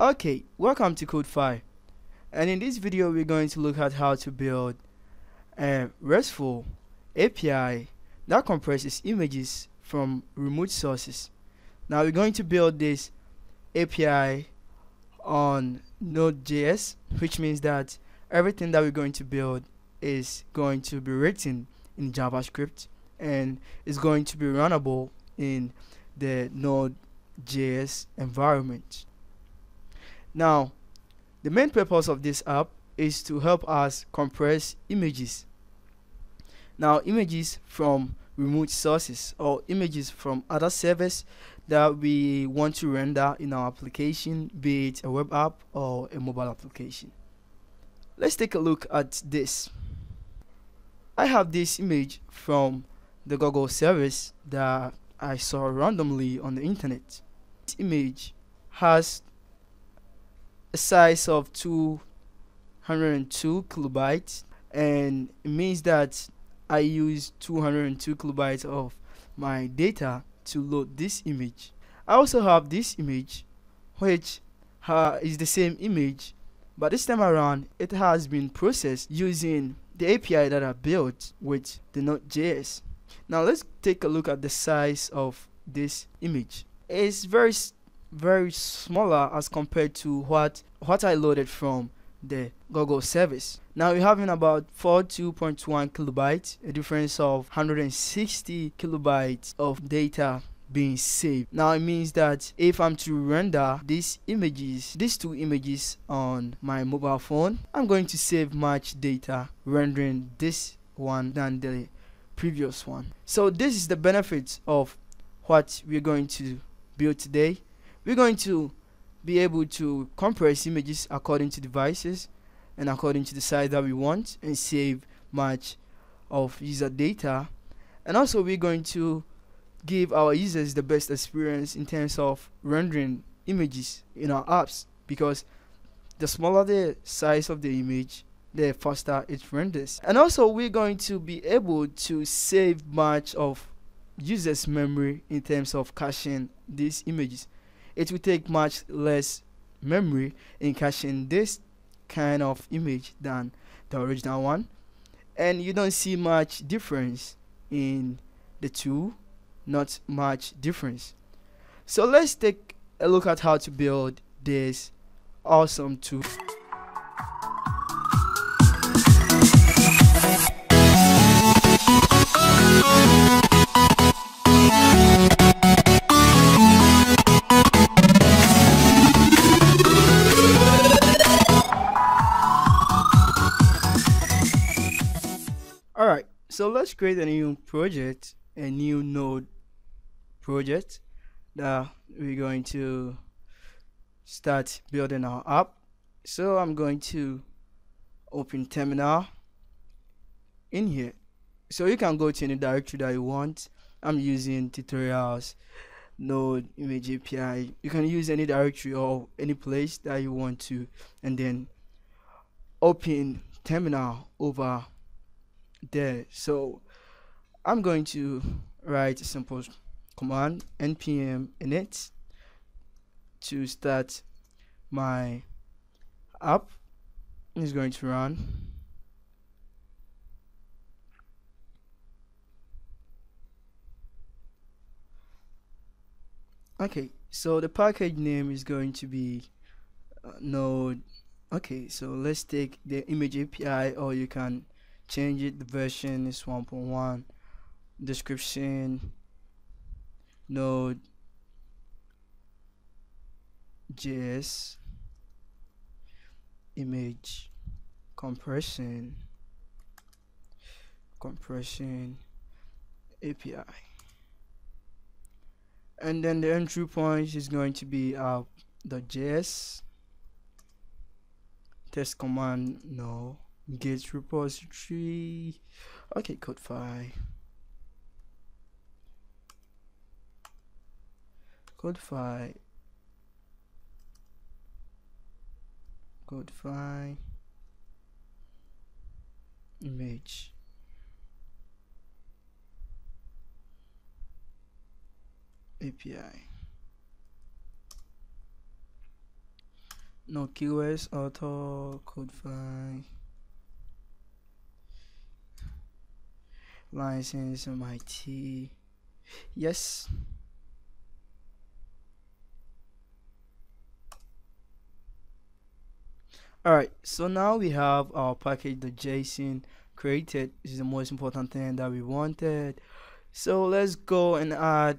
Okay, welcome to CodeFi, and in this video we're going to look at how to build a RESTful API that compresses images from remote sources. Now we're going to build this API on Node.js, which means that everything that we're going to build is going to be written in JavaScript and is going to be runnable in the Node.js environment. Now, the main purpose of this app is to help us compress images. Now, images from remote sources or images from other servers that we want to render in our application, be it a web app or a mobile application. Let's take a look at this. I have this image from the Google service that I saw randomly on the internet. This image has a size of 202 kilobytes, and it means that I use 202 kilobytes of my data to load this image. I also have this image, which is the same image, but this time around it has been processed using the API that I built with the Node.js. Now let's take a look at the size of this image. It's very smaller as compared to what I loaded from the Google service. Now we're having about 42.1 kilobytes, a difference of 160 kilobytes of data being saved. Now it means that if I'm to render these two images on my mobile phone, I'm going to save much data rendering this one than the previous one. So this is the benefits of what we're going to build today. We're going to be able to compress images according to devices and according to the size that we want, and save much of user data, and also we're going to give our users the best experience in terms of rendering images in our apps, because the smaller the size of the image, the faster it renders. And also we're going to be able to save much of users' memory in terms of caching these images. It will take much less memory in caching this kind of image than the original one, and you don't see much difference in the two, not much difference. So let's take a look at how to build this awesome tool. So let's create a new project, a new node project that we're going to start building our app. So I'm going to open terminal in here. So you can go to any directory that you want. I'm using tutorials, node, image API. You can use any directory or any place that you want to, and then open terminal over there. So I'm going to write a simple command, npm init, to start my app. It's going to run. Okay, so the package name is going to be node. Okay, so let's take the image API, or you can change it. The version is 1.1. Description, Node.js, image, compression API, and then the entry point is going to be app.js, test command, no, git repository. Okay, codefy image. API. no QS auto CodeFi license MIT. Yes. Alright, so now we have our package.json created. This is the most important thing that we wanted. So let's go and add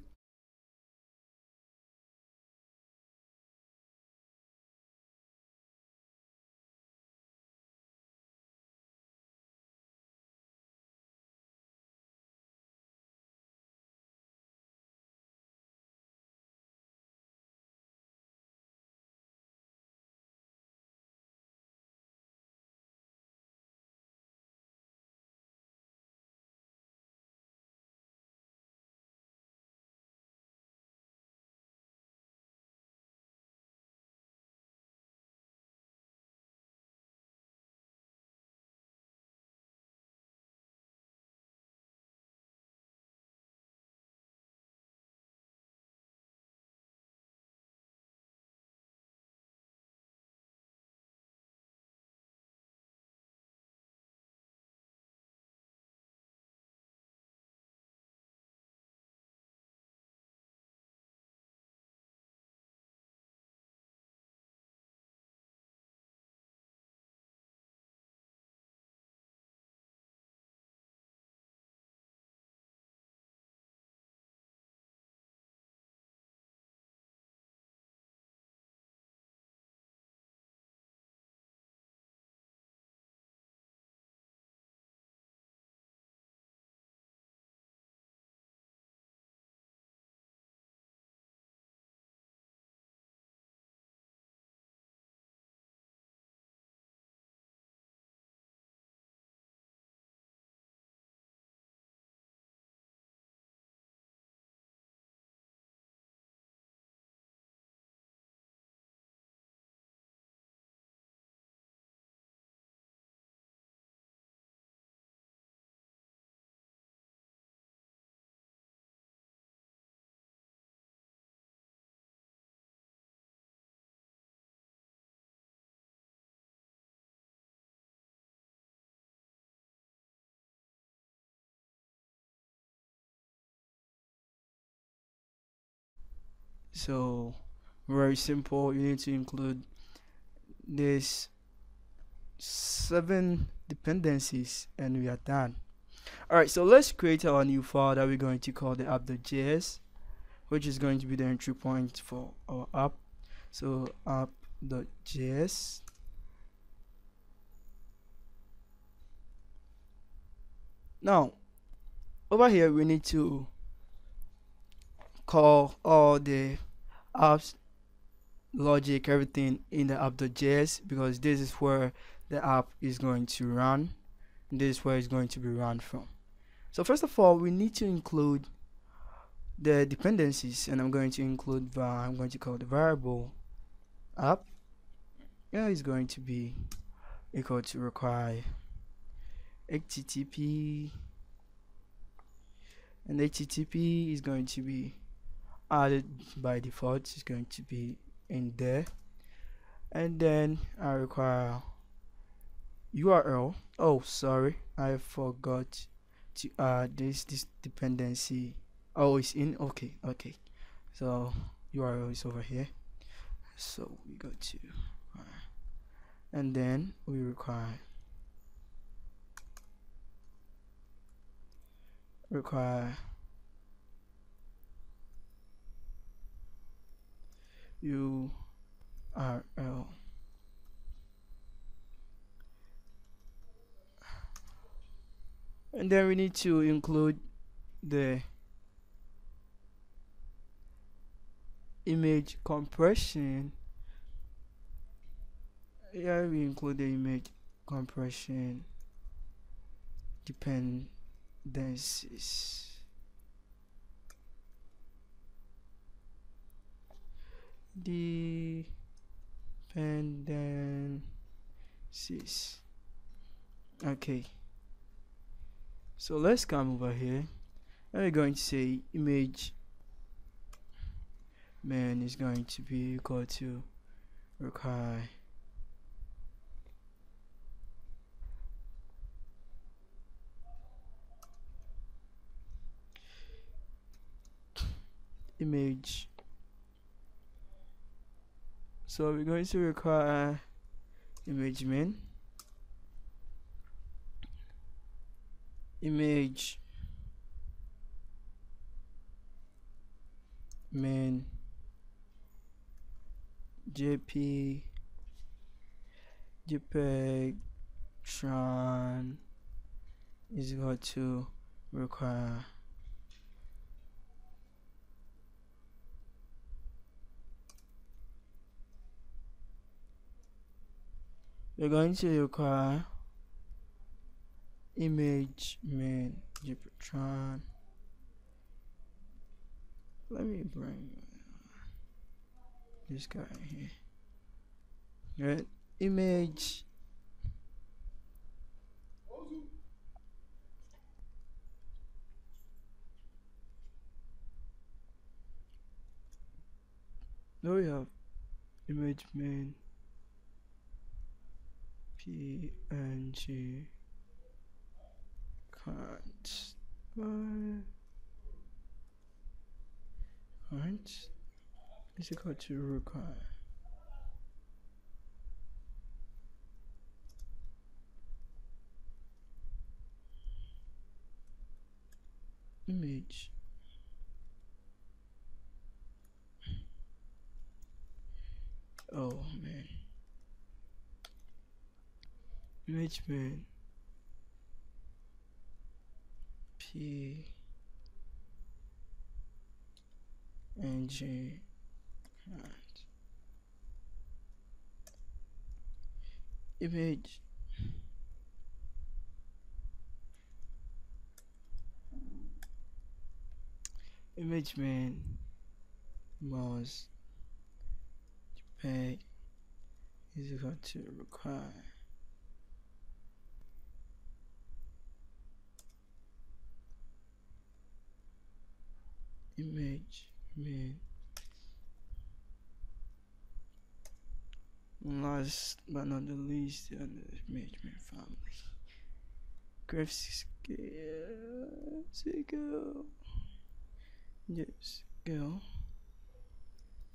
so very simple. You need to include these 7 dependencies and we are done. Alright, so let's create our new file that we're going to call the app.js, which is going to be the entry point for our app. So app.js, now over here we need to call all the apps logic, everything in the app.js, because this is where the app is going to run, and this is where it's going to be run from. So first of all, we need to include the dependencies, and I'm going to include I'm going to call the variable app, and it's going to be equal to require HTTP, and HTTP is going to be added by default, is going to be in there. And then I require URL. Oh, sorry, I forgot to add this dependency. Oh, it's in. Okay, so URL is over here, so we go to and then we require URL. And then we need to include the image compression. Yeah, we include the image compression dependencies. Dependencies. Okay, so let's come over here and we're going to say imagemin is going to be equal to require image. So we're going to require imagemin-jpeg tran is equal to require imagemin-gifsicle. Let me bring this guy here. Right, now we have imagemin PNG-quant. Is equal to require. Image. Oh man. Imagemin-pngquant. Image mouse JPEG is equal to require imagemin last but not the least the imagemin family grayscale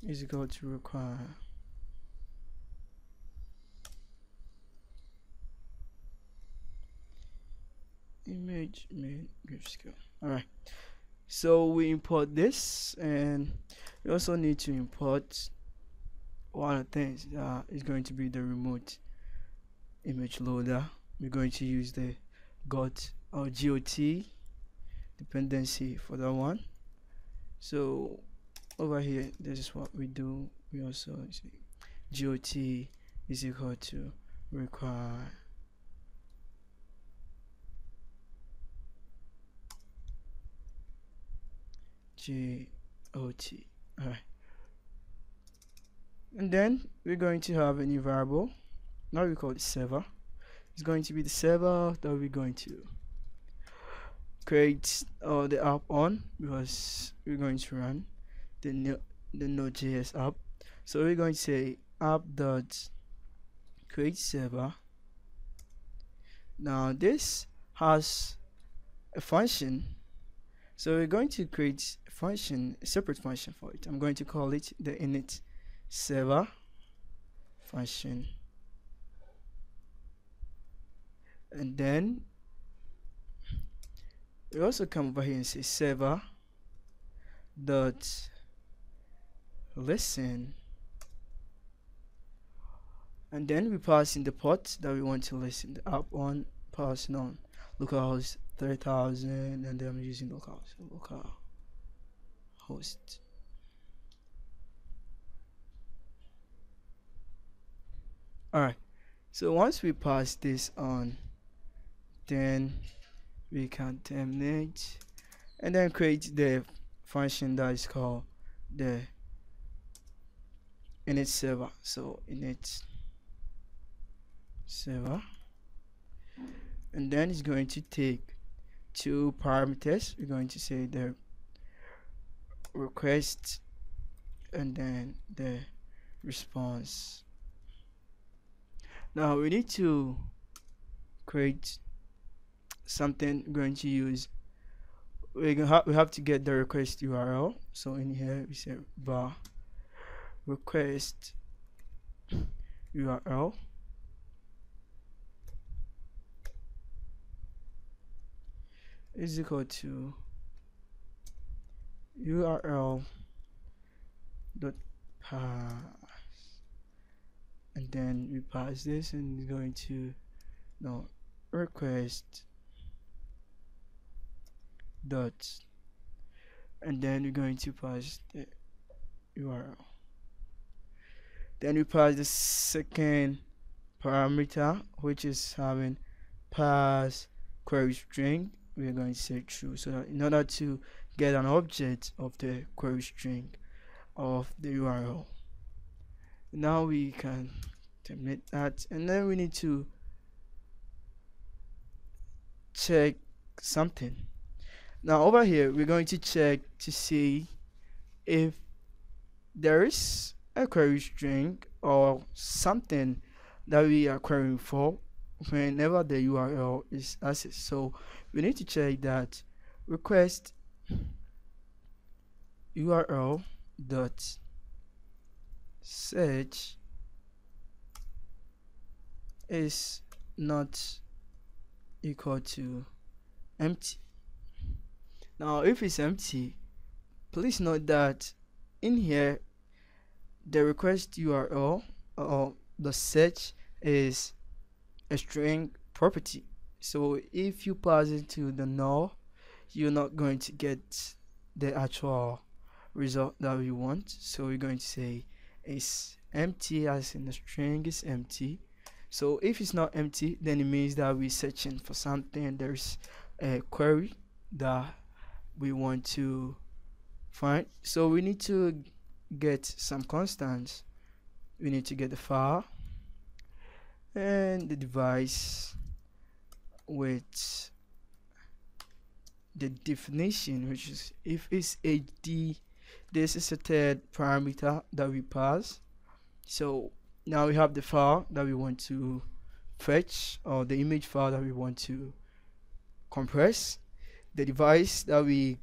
is going to require imagemin-gifsicle. All right, so we import this, and we also need to import one of the things that is going to be the remote image loader. We're going to use the got or got dependency for that one. So over here, this is what we do. We also say got is equal to require got. All right, and then we're going to have a new variable. Now we call it server. It's going to be the server that we're going to create the app on, because we're going to run the Node.js app. So we're going to say app.createServer. Now this has a function, so we're going to create a function, a separate function for it. I'm going to call it the init server function, and then we also come over here and say server dot listen, and then we pass in the port that we want to listen the app on, passing on localhost 3000, and then I'm using localhost. Alright, so once we pass this on, then we can terminate and then create the function that is called the init server. So init server, and then it's going to take two parameters. We're going to say the request and then the response. Now we need to create something. We're going to use we have to get the request URL. So in here we say bar request URL. Is equal to URL dot pass, and then we pass this, and it's going to now request dot, and then we're going to pass the URL. Then we pass the second parameter, which is having pass query string. We're going to say true, so that in order to get an object of the query string of the URL. Now we can terminate that, and then we need to check something. Now over here we're going to check to see if there is a query string or something that we are querying for whenever the URL is accessed. So we need to check that request URL dot search is not equal to empty. Now if it's empty, please note that in here the request URL or the search is a string property. So if you pass it to the null, you're not going to get the actual result that we want. So we're going to say is empty, as in the string is empty. So if it's not empty, then it means that we're searching for something. There's a query that we want to find. So we need to get some constants. We need to get the file and the device with the definition, which is if it's HD. This is the third parameter that we pass. So now we have the file that we want to fetch, or the image file that we want to compress, the device that we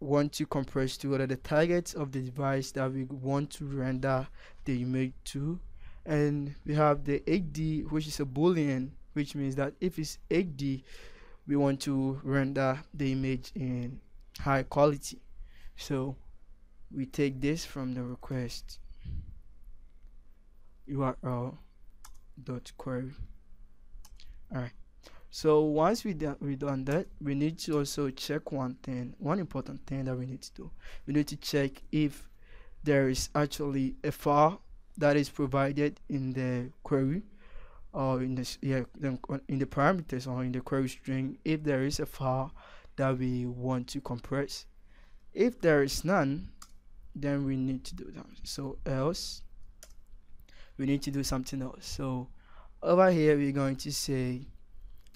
want to compress to, or the targets of the device that we want to render the image to, and we have the HD, which is a boolean, which means that if it's HD, we want to render the image in high quality. So we take this from the request URL dot query. Alright, so once we done that, we need to also check one important thing that we need to do. We need to check if there is actually a file that is provided in the query, or in the parameters, or in the query string, if there is a file that we want to compress. If there is none, then we need to do that. So else we need to do something else. So over here we're going to say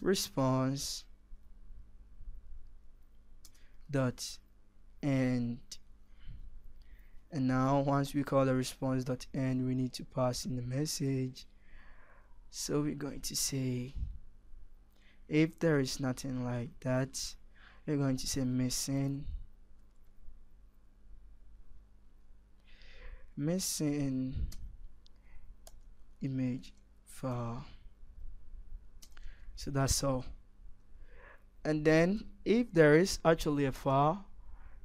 response dot end, and now once we call the response dot end, we need to pass in the message. So we're going to say if there is nothing like that, we're going to say missing image file. So that's all. And then if there is actually a file,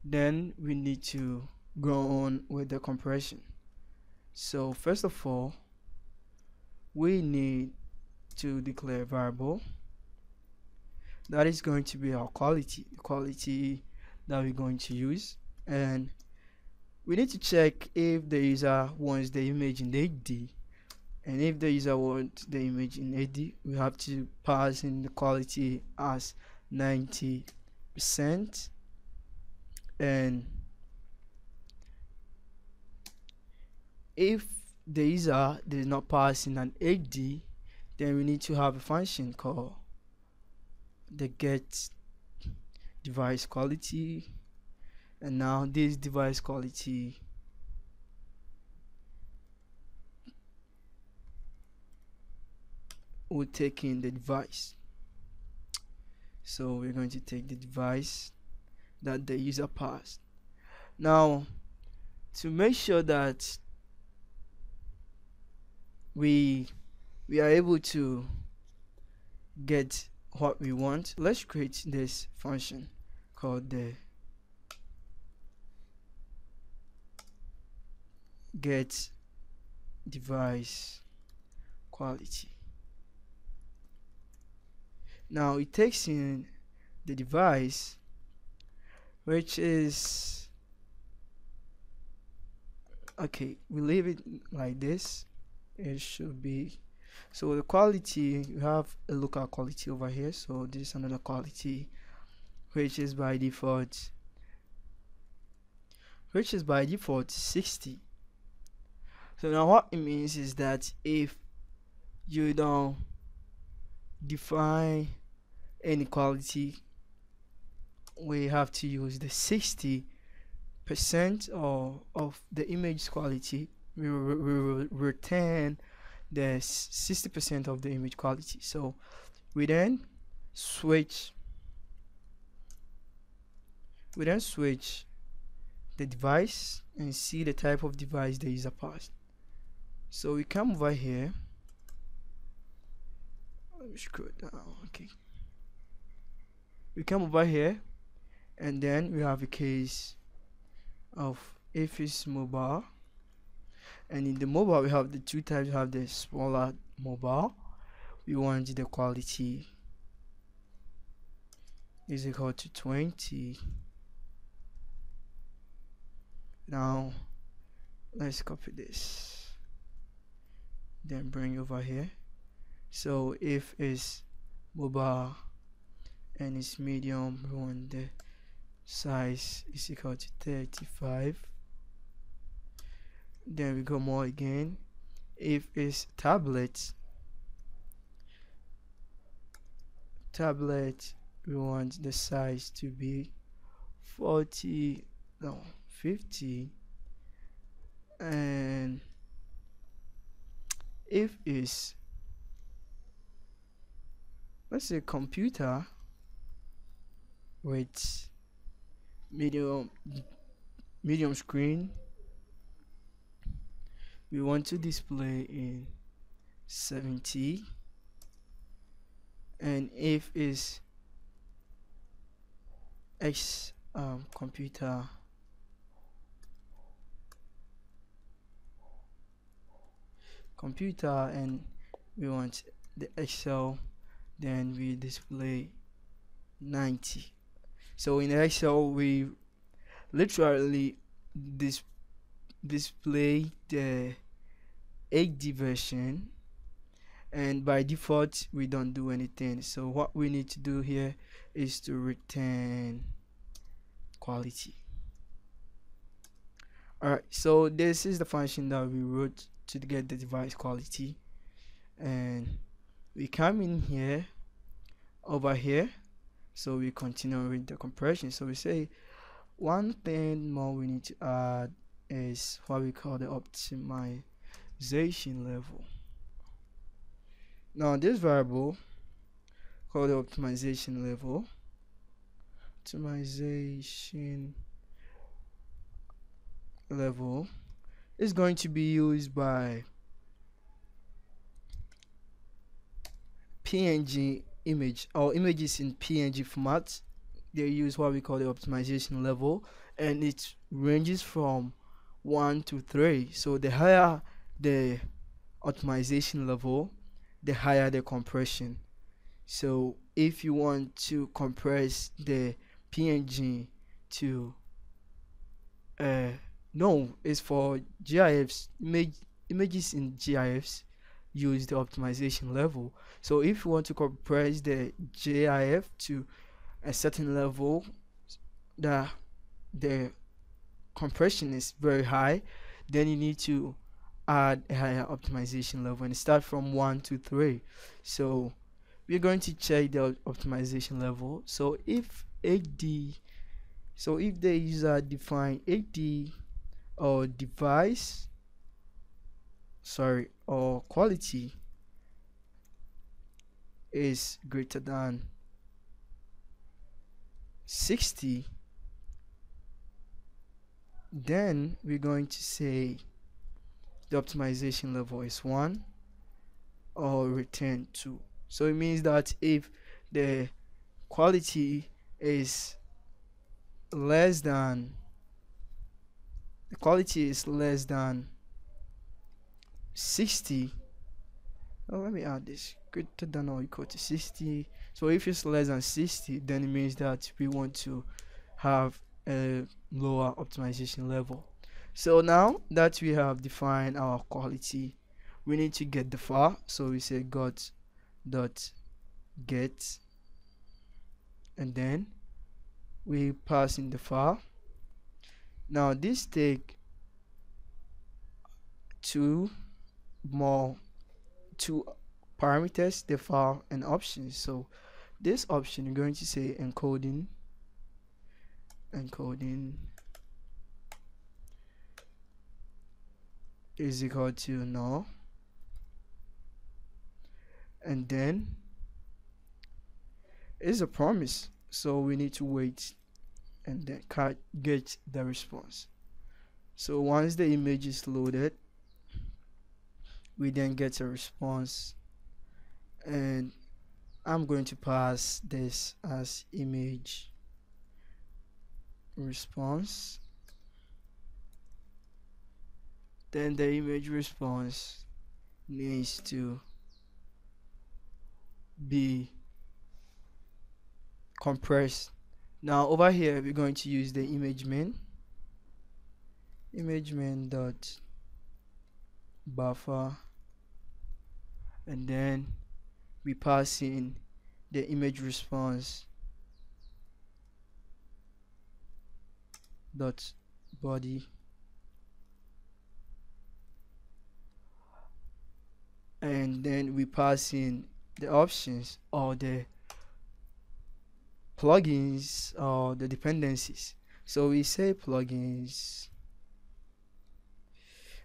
then we need to go on with the compression. So first of all, we need to declare a variable that is going to be our quality that we're going to use, and we need to check if the user wants the image in HD, and if the user wants the image in HD, we have to pass in the quality as 90%, and if the user does not pass in an HD, then we need to have a function called the get device quality. And now this device quality will take in the device. So we're going to take the device that the user passed. Now, to make sure that we are able to get what we want, let's create this function called the get device quality. Now it takes in the device, which is okay, we leave it like this. It should be, so the quality, we have a local quality over here, so this is another quality which is by default 60. So now what it means is that if you don't define any quality, we have to use the 60% of the image quality. We will return the 60% of the image quality. So we then switch the device and see the type of device the user passed. So we come over here, let me scroll down, okay. We come over here and then we have a case of if it's mobile, and in the mobile we have the two types. We have the smaller mobile, we want the quality is equal to 20. Now let's copy this, then bring over here. So if it's mobile and it's medium, we want the size is equal to 35. Then we go more again. If it's tablet, we want the size to be 50. And if it's, let's say, computer with medium screen, we want to display in 70. And if is X computer and we want the Excel, then we display 90. So in Excel we literally display the HD version, and by default we don't do anything. So what we need to do here is to return quality. Alright, so this is the function that we wrote to get the device quality, and we come in here over here. So we continue with the compression. So we say one thing more we need to add is what we call the optimization level. Now this variable called the optimization level, is going to be used by PNG image or images in PNG format. They use what we call the optimization level, and it ranges from 1 to 3. So the higher the optimization level, the higher the compression. So if you want to compress the PNG to no, it's for GIFs, images in GIFs use the optimization level. So if you want to compress the GIF to a certain level that the compression is very high, then you need to add a higher optimization level and start from 1 to 3. So we're going to check the optimization level. So if HD, so if the user define HD or device, sorry, or quality is greater than 60, Then we're going to say the optimization level is 1 or return 2. So it means that if the quality is less than the quality is less than 60, oh, let me add this, greater than or equal to 60. So if it's less than 60, then it means that we want to have a lower optimization level. So now that we have defined our quality, we need to get the file. So we say got dot get, and then we pass in the file. Now this take two parameters, the file and options. So this option you're going to say encoding is equal to null, and then it's a promise, so we need to wait and then get the response. So once the image is loaded, we then get a response, and I'm going to pass this as image response. Then the image response needs to be compressed. Now over here we're going to use the imagemin dot buffer, and then we pass in the image response dot body, and then we pass in the options or the plugins or the dependencies. So we say plugins.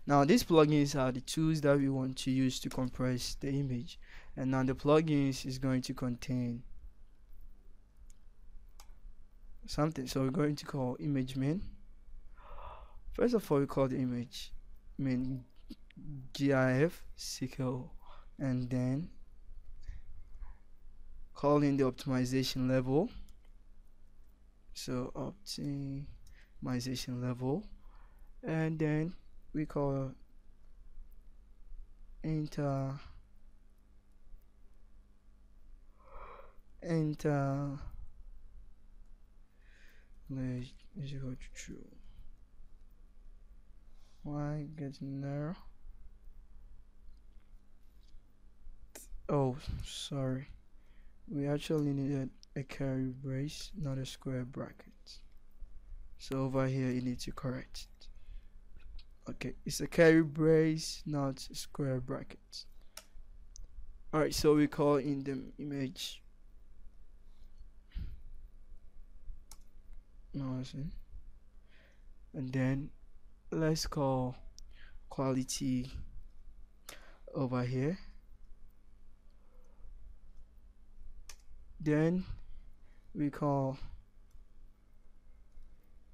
Now these plugins are the tools that we want to use to compress the image, and now the plugins is going to contain something. So we're going to call imagemin. First of all, we call the imagemin-gifsicle, and then call in the optimization level. So optimization level, and then we call enter is equal to true. Why getting there? Oh, sorry. We actually needed a curly brace, not a square bracket. So over here you need to correct it. Okay, it's a curly brace, not a square bracket. Alright, so we call in the image. And then let's call quality over here. Then we call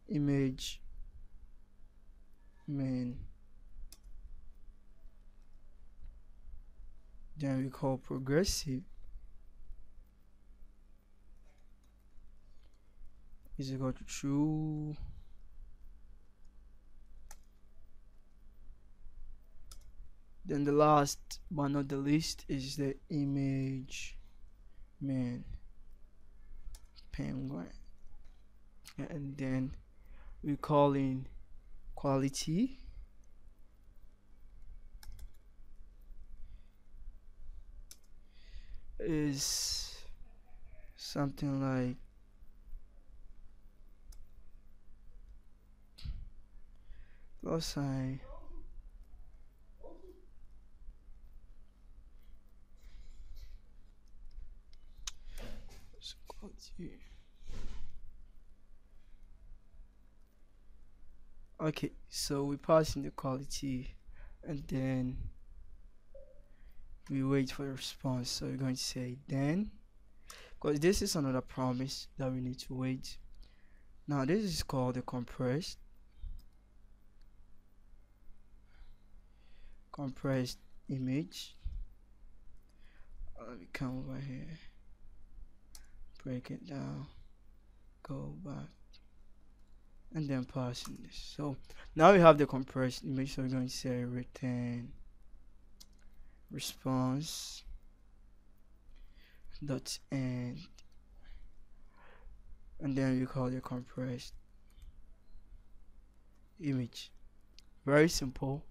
image main, then we call progressive is equal to true, then the last but not the least is the image main penguin, and then we call in quality is something like plus sign quality. Okay, so we pass in the quality, and then we wait for the response. So we're going to say then, because this is another promise that we need to wait. Now this is called the compressed. compressed image. We come over here, break it down, go back, and then passing this. So now we have the compressed image. So we're going to say return response dot end, and then we call the compressed image. Very simple.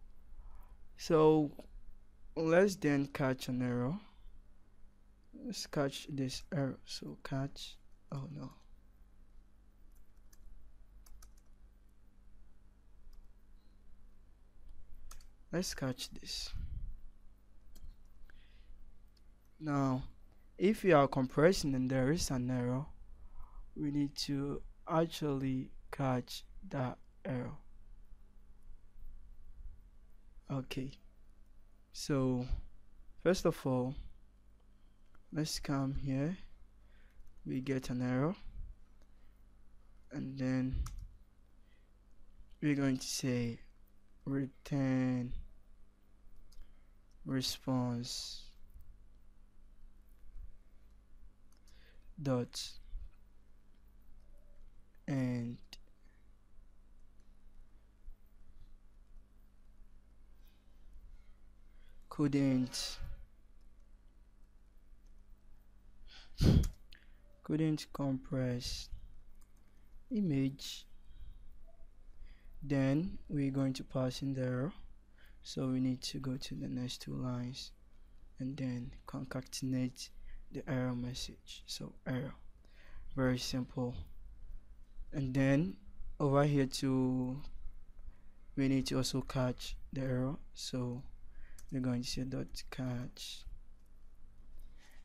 So let's then catch an error. Let's catch this error. So catch, oh no, let's catch this. Now if you are compressing and there is an error, we need to actually catch that error. Okay, so first of all, let's come here, we get an error, and then we're going to say return response dot end, couldn't compress image. Then we're going to pass in the error, so we need to go to the next two lines and then concatenate the error message. So error, very simple. And then over here too, we need to also catch the error, so we're going to say dot catch,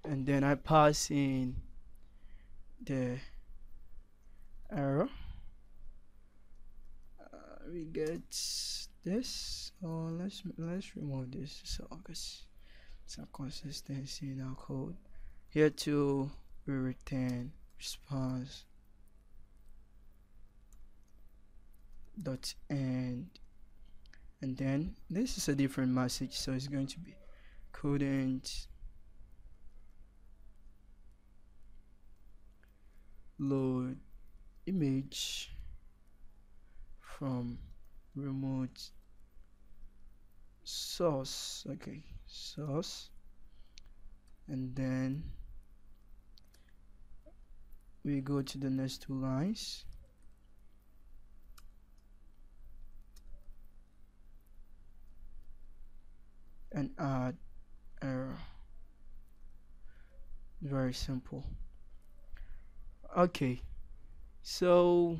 and then I pass in the error. We get this. Oh, let's remove this, so because some consistency in our code. Here too, we return response dot end, and then this is a different message, so it's going to be couldn't load image from remote source. Okay, source, and then we go to the next two lines, and add error. Very simple. Okay, so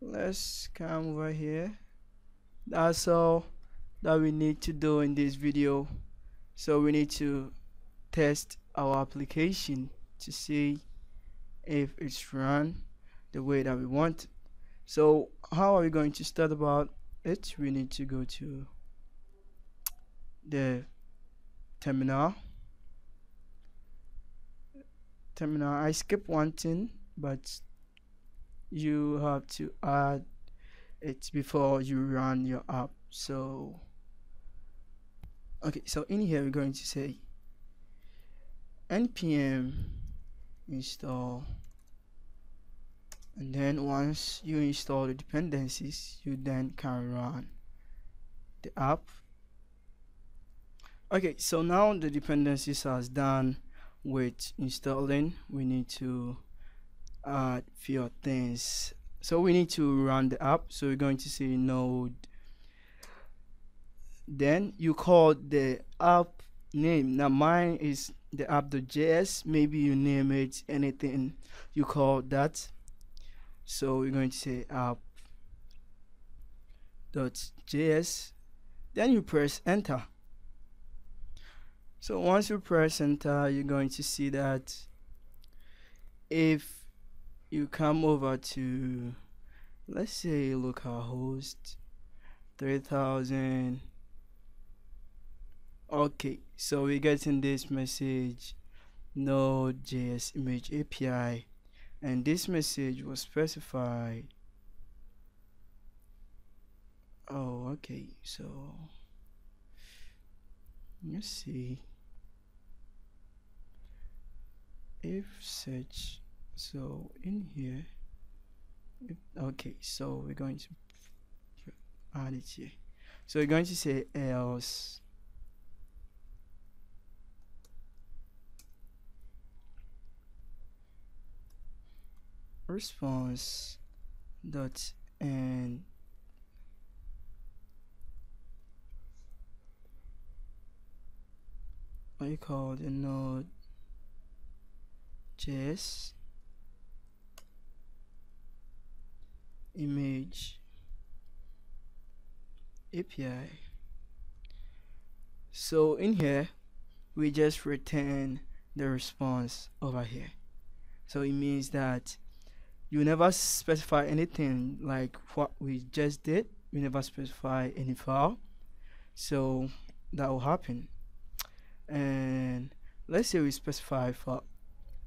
let's come over here. That's all that we need to do in this video. So we need to test our application to see if it's run the way that we want. So how are we going to start about it? We need to go to the terminal. I skip one thing, but you have to add it before you run your app. So okay, so in here we're going to say npm install, and then once you install the dependencies, you then can run the app. Okay, so now the dependencies are done with installing. We need to add few things. So we need to run the app, so we're going to say node, then you call the app name. Now mine is the app.js, maybe you name it anything you call that. So we're going to say app.js, then you press enter. So once you press enter, you're going to see that if you come over to, let's say, localhost 3000. Okay, so we're getting this message, Node.js image API, and this message was specified. Oh, okay, so Let's see if search. So in here, okay, so we're going to add it here. So we're going to say else response dot and I call the Node.js image API. So in here we just return the response over here. So it means that you never specify anything like what we just did. We never specify any file, so that will happen. And let's say we specify for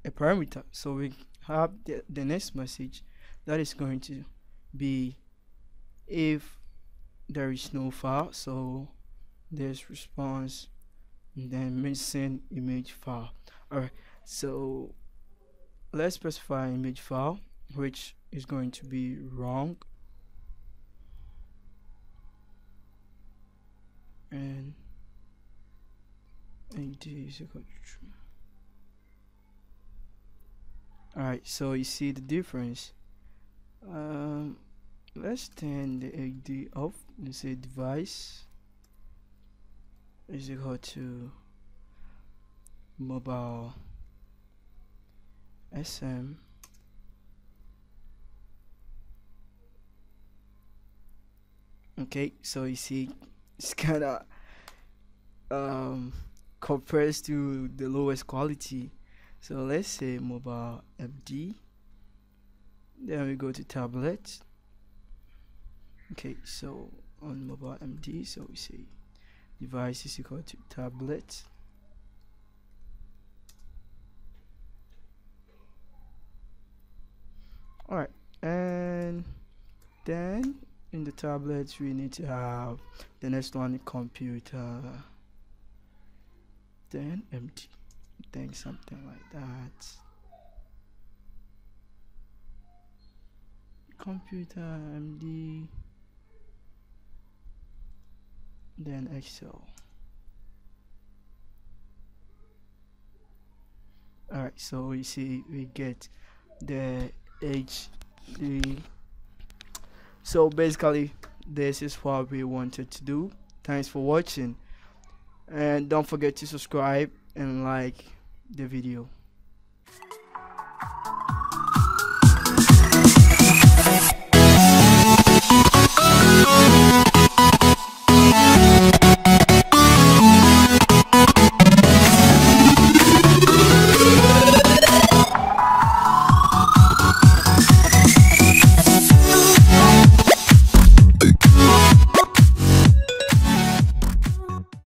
a parameter, so we have the next message that is going to be if there is no file. So there's response and then missing image file. Alright, so let's specify image file, which is going to be wrong, and alright, so you see the difference. Let's turn the HD off and say device is equal to mobile SM . Okay, so you see it's kinda compares to the lowest quality. So let's say mobile FD, then we go to tablet. Okay, so on mobile MD, so we say device is equal to tablet. Alright, and then in the tablet we need to have the next one, computer, then MD, then something like that. Computer MD, then Excel. Alright, so you see we get the HD. So basically this is what we wanted to do. Thanks for watching, and don't forget to subscribe and like the video.